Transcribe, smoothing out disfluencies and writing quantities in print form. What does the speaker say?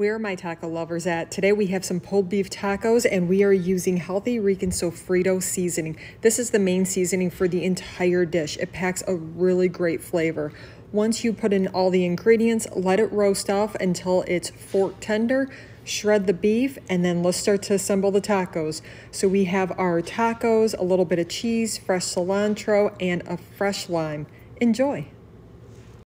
Where are my taco lovers at? Today we have some pulled beef tacos and we are using HealthyRican Sofrito Seasoning. This is the main seasoning for the entire dish. It packs a really great flavor. Once you put in all the ingredients, let it roast off until it's fork tender. Shred the beef, and then let's start to assemble the tacos. So we have our tacos, a little bit of cheese, fresh cilantro, and a fresh lime. Enjoy.